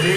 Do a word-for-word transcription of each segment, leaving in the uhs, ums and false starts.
two,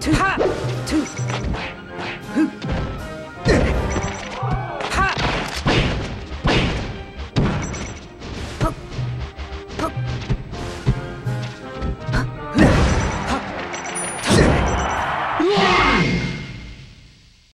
two, ha, two.